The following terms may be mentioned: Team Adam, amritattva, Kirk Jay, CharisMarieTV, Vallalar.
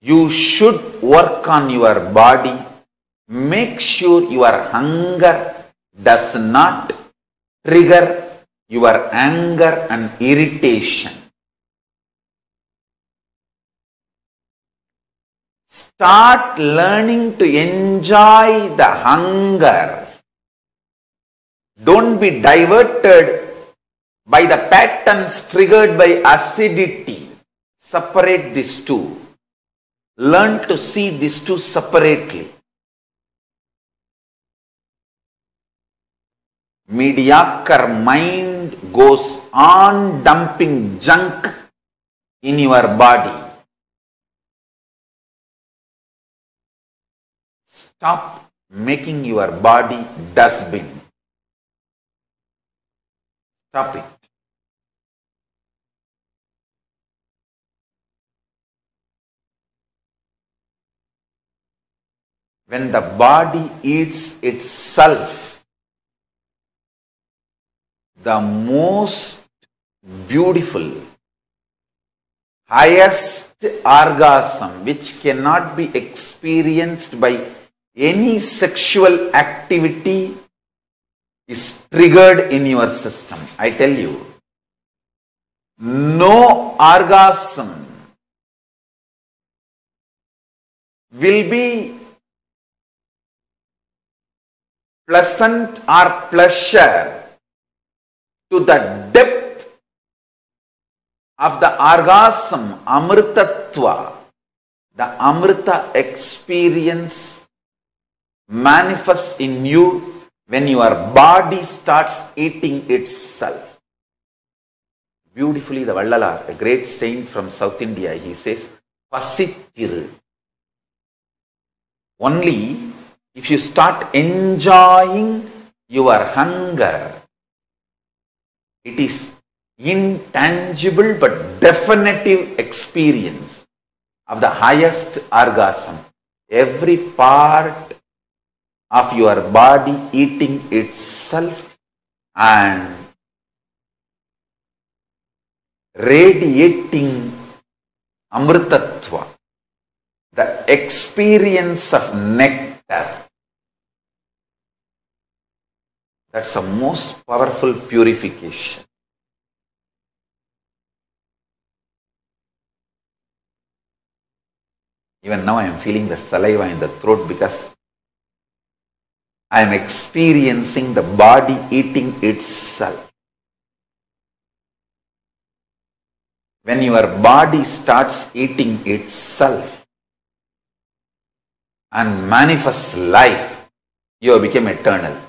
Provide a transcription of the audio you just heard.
You should work on your body. Make sure your hunger does not trigger your anger and irritation. Start learning to enjoy the hunger. Don't be diverted by the patterns triggered by acidity. Separate these two. Learn to see these two separately. Mediocre mind goes on dumping junk in your body. Stop making your body dustbin. Stop it. When the body eats itself, the most beautiful, highest orgasm which cannot be experienced by any sexual activity is triggered in your system. I tell you, no orgasm will be pleasant or pleasure to the depth of the orgasm, amritattva. The amrita experience manifests in you when your body starts eating itself. Beautifully, the Vallalar, a great saint from South India, he says, Pasithiru. Only if you start enjoying your hunger, it is intangible but definitive experience of the highest orgasm. Every part of your body eating itself and radiating amritattva, the experience of nectar. That's the most powerful purification. Even now I am feeling the saliva in the throat because I am experiencing the body eating itself. When your body starts eating itself and manifests life, you become eternal.